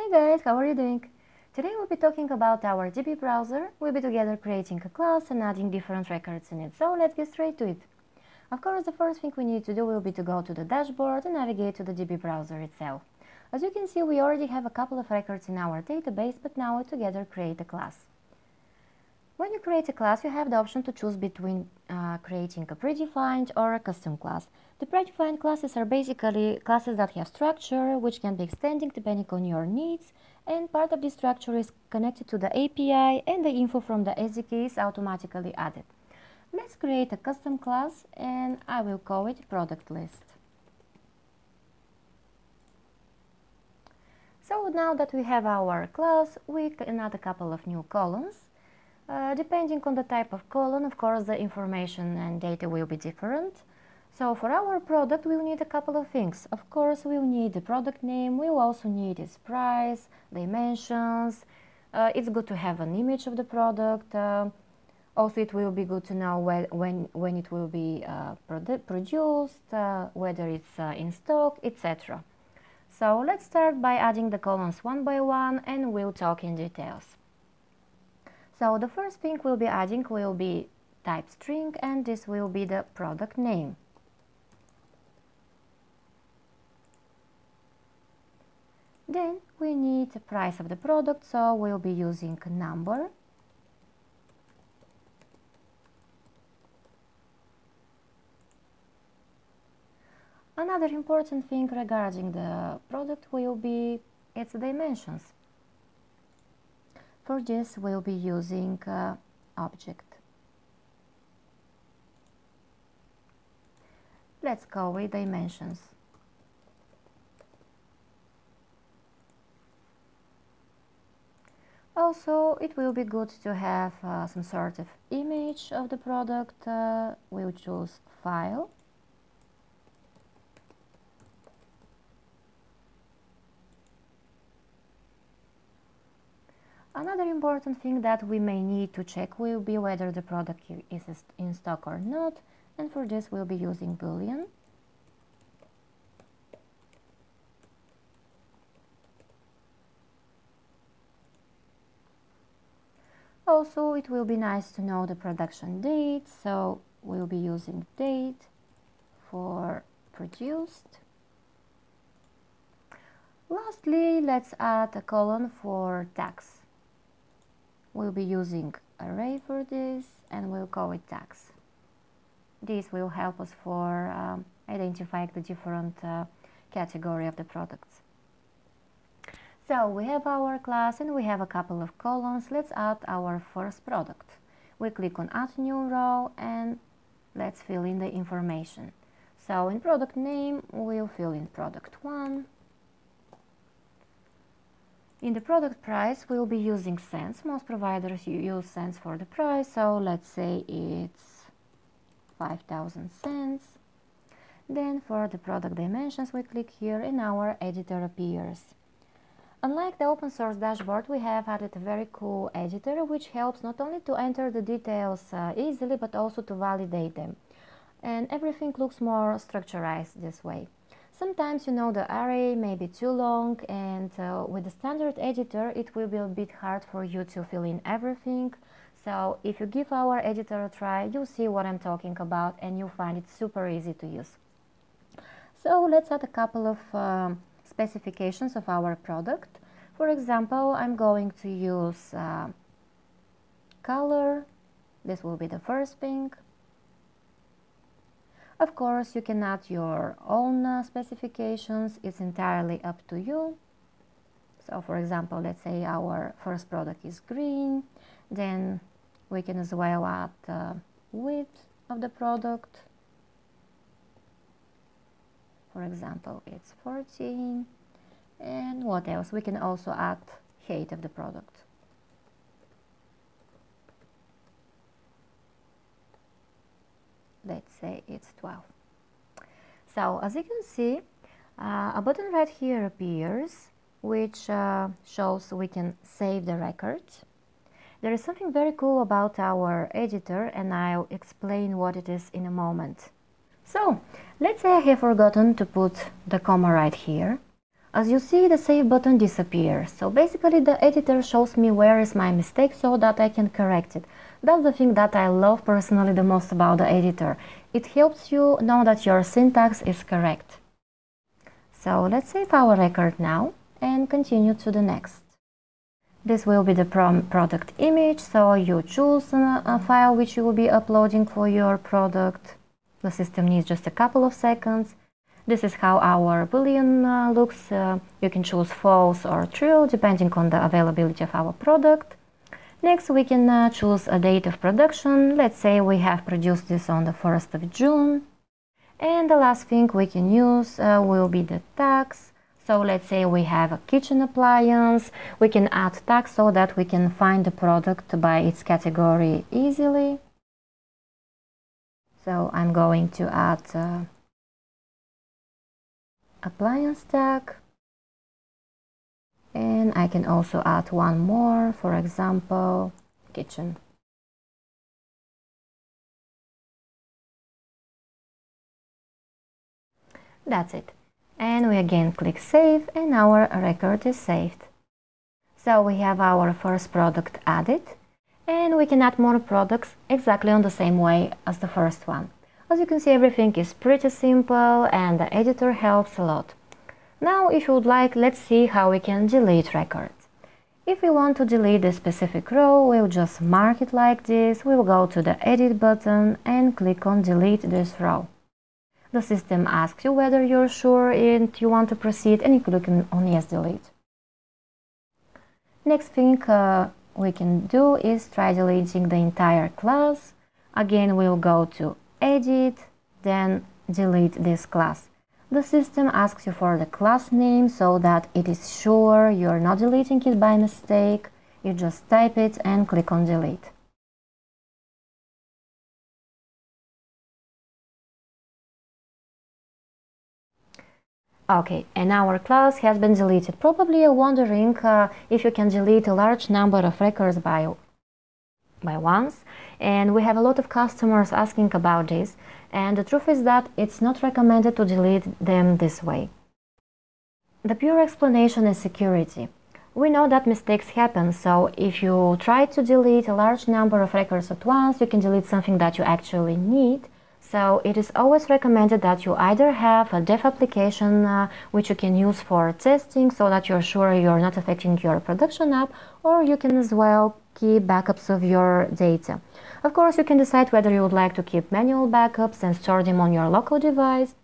Hey guys, how are you doing? Today we'll be talking about our DB browser. We'll be together creating a class and adding different records in it, so let's get straight to it. Of course, the first thing we need to do will be to go to the dashboard and navigate to the DB browser itself. As you can see, we already have a couple of records in our database, but now we together create a class. When you create a class, you have the option to choose between creating a predefined or a custom class. The predefined classes are basically classes that have structure, which can be extending depending on your needs, and part of this structure is connected to the API, and the info from the SDK is automatically added. Let's create a custom class, and I will call it ProductList. So now that we have our class, we can add a couple of new columns. Depending on the type of column, of course, the information and data will be different. So for our product, we'll need a couple of things. Of course, we'll need the product name, we'll also need its price, dimensions. It's good to have an image of the product. Also, it will be good to know when it will be produced, whether it's in stock, etc. So let's start by adding the columns one by one, and we'll talk in details. So the first thing we'll be adding will be type string, and this will be the product name. Then we need the price of the product, so we'll be using number. Another important thing regarding the product will be its dimensions. For this, we'll be using object. Let's go with dimensions. Also, it will be good to have some sort of image of the product. We'll choose file. Another important thing that we may need to check will be whether the product is in stock or not, and for this we'll be using Boolean. Also, it will be nice to know the production date, so we'll be using date for produced. Lastly, let's add a column for tags. We'll be using array for this, and we'll call it tags. This will help us for identifying the different category of the products. So we have our class and we have a couple of columns. Let's add our first product. We click on add new row and let's fill in the information. So in product name, we'll fill in product 1. In the product price, we'll be using cents. Most providers use cents for the price, so let's say it's 5,000 cents. Then for the product dimensions, we click here and our editor appears. Unlike the open source dashboard, we have added a very cool editor, which helps not only to enter the details easily, but also to validate them. And everything looks more structured this way. Sometimes, you know, the array may be too long, and with the standard editor it will be a bit hard for you to fill in everything. So if you give our editor a try, you'll see what I'm talking about and you'll find it super easy to use. So let's add a couple of specifications of our product. For example, I'm going to use color. This will be the first thing. Of course, you can add your own specifications, it's entirely up to you. So for example, let's say our first product is green, then we can as well add the width of the product. For example, it's 14. And what else? We can also add height of the product. Let's say it's 12. So as you can see, a button right here appears, which shows we can save the record. There is something very cool about our editor, and I'll explain what it is in a moment. So let's say I have forgotten to put the comma right here. As you see, the save button disappears. So basically the editor shows me where is my mistake so that I can correct it. That's the thing that I love personally the most about the editor. It helps you know that your syntax is correct. So let's save our record now and continue to the next. This will be the product image, so you choose a file which you will be uploading for your product. The system needs just a couple of seconds. This is how our Boolean looks. You can choose false or true depending on the availability of our product. Next we can choose a date of production. Let's say we have produced this on the 1st of June. And the last thing we can use will be the tags. So let's say we have a kitchen appliance. We can add tags so that we can find the product by its category easily. So I'm going to add appliance tag, and I can also add one more, for example, kitchen. That's it. And we again click save, and our record is saved. So we have our first product added, and we can add more products exactly on the same way as the first one. As you can see, everything is pretty simple and the editor helps a lot. Now, if you would like, let's see how we can delete records. If we want to delete a specific row, we'll just mark it like this. We'll go to the edit button and click on delete this row. The system asks you whether you're sure and you want to proceed, and you click on yes delete. Next thing we can do is try deleting the entire class. Again, we'll go to edit, then delete this class. The system asks you for the class name so that it is sure you're not deleting it by mistake. You just type it and click on delete. Okay, and our class has been deleted. Probably you're wondering if you can delete a large number of records by once, and we have a lot of customers asking about this, and the truth is that it's not recommended to delete them this way. The pure explanation is security. We know that mistakes happen, so if you try to delete a large number of records at once, you can delete something that you actually need. So it is always recommended that you either have a dev application which you can use for testing so that you're sure you're not affecting your production app, or you can as well keep backups of your data. Of course, you can decide whether you would like to keep manual backups and store them on your local device,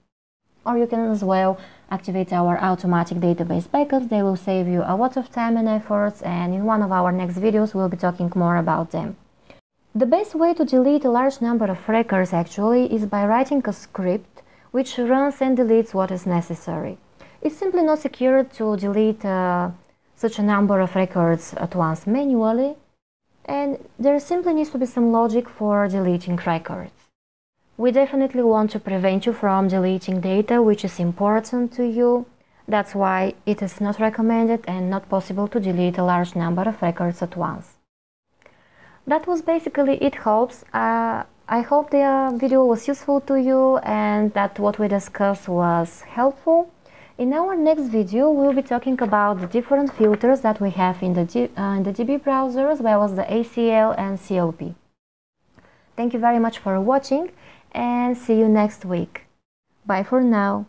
or you can as well activate our automatic database backups. They will save you a lot of time and efforts, and in one of our next videos we'll be talking more about them. The best way to delete a large number of records actually is by writing a script which runs and deletes what is necessary. It's simply not secure to delete such a number of records at once manually, and there simply needs to be some logic for deleting records. We definitely want to prevent you from deleting data which is important to you. That's why it is not recommended and not possible to delete a large number of records at once. That was basically it, hopes. I hope the video was useful to you and that what we discussed was helpful. In our next video, we'll be talking about the different filters that we have in the DB browser, as well as the ACL and CLP. Thank you very much for watching, and see you next week. Bye for now.